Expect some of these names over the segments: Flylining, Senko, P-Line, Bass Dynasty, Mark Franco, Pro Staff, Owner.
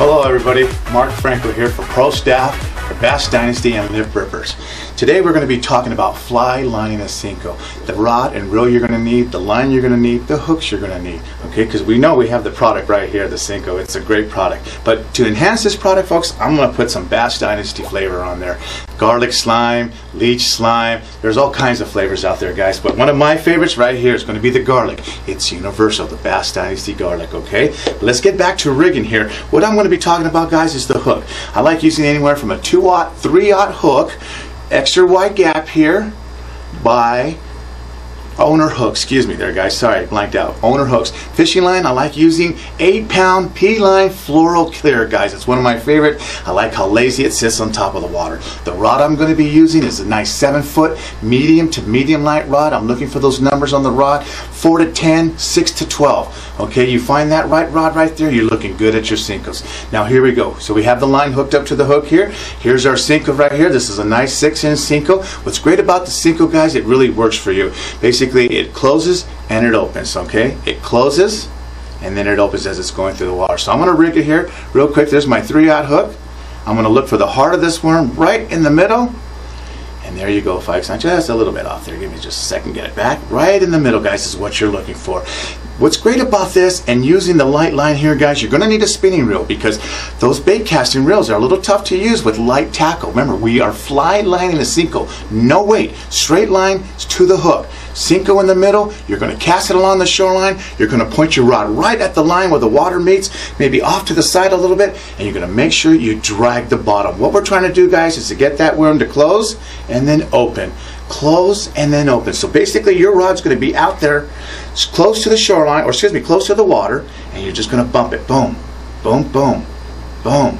Hello everybody, Mark Franco here for Pro Staff, for Bass Dynasty and Live Rippers. Today we're going to be talking about fly lining a Senko. The rod and reel you're going to need, the line you're going to need, the hooks you're going to need. Okay, because we know we have the product right here, the Senko. It's a great product. But to enhance this product, folks, I'm going to put some Bass Dynasty flavor on there. Garlic slime, leech slime, there's all kinds of flavors out there, guys. But one of my favorites right here is going to be the garlic. It's universal, the Bass Dynasty garlic, okay? But let's get back to rigging here. What I'm going to be talking about, guys, is the hook. I like using anywhere from a 2-aught, 3-aught hook, extra wide gap here, by Owner hook, excuse me there guys, sorry, blanked out. Owner hooks. Fishing line, I like using 8-pound P-Line Floral Clear, guys. It's one of my favorite. I like how lazy it sits on top of the water. The rod I'm going to be using is a nice 7-foot medium to medium light rod. I'm looking for those numbers on the rod, 4 to 10, 6 to 12. Okay, you find that right rod right there, you're looking good at your Senkos. Now here we go. So we have the line hooked up to the hook here. Here's our Senko right here. This is a nice 6-inch Senko. What's great about the Senko, guys, it really works for you. Basically, it closes and it opens, okay? It closes and then it opens as it's going through the water. So I'm going to rig it here real quick. There's my 3-aught hook. I'm going to look for the heart of this worm right in the middle. And there you go, folks. I'm just a little bit off there. Give me just a second, get it back. Right in the middle, guys, is what you're looking for. What's great about this and using the light line here, guys, you're going to need a spinning reel because those bait casting reels are a little tough to use with light tackle. Remember, we are fly lining a Senko. No weight. Straight line to the hook. Senko in the middle, you're going to cast it along the shoreline, you're going to point your rod right at the line where the water meets, maybe off to the side a little bit, and you're going to make sure you drag the bottom. What we're trying to do, guys, is to get that worm to close and then open. Close and then open. So basically your rod's going to be out there close to the shoreline, or excuse me, close to the water, and you're just going to bump it. Boom, boom, boom, boom,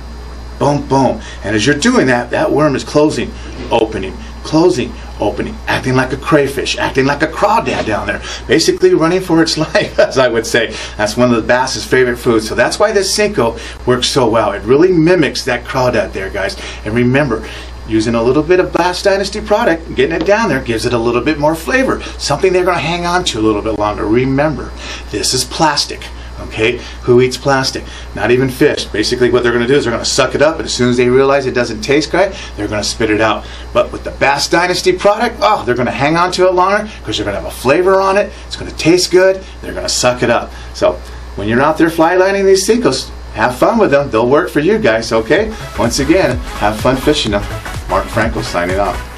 boom, boom. And as you're doing that, that worm is closing, opening, closing, opening, acting like a crayfish, acting like a crawdad down there, basically running for its life, as I would say. That's one of the bass's favorite foods, so that's why this Senko works so well. It really mimics that crawdad there, guys. And remember, using a little bit of Bass Dynasty product, getting it down there, gives it a little bit more flavor, something they're going to hang on to a little bit longer. Remember, this is plastic. Okay, who eats plastic? Not even fish. Basically what they're going to do is they're going to suck it up, and as soon as they realize it doesn't taste right, they're going to spit it out. But with the Bass Dynasty product, oh, they're going to hang on to it longer because they're going to have a flavor on it, it's going to taste good, they're going to suck it up. So when you're out there fly lining these Senkos, have fun with them. They'll work for you guys, okay? Once again, have fun fishing them. Mark Franco signing off.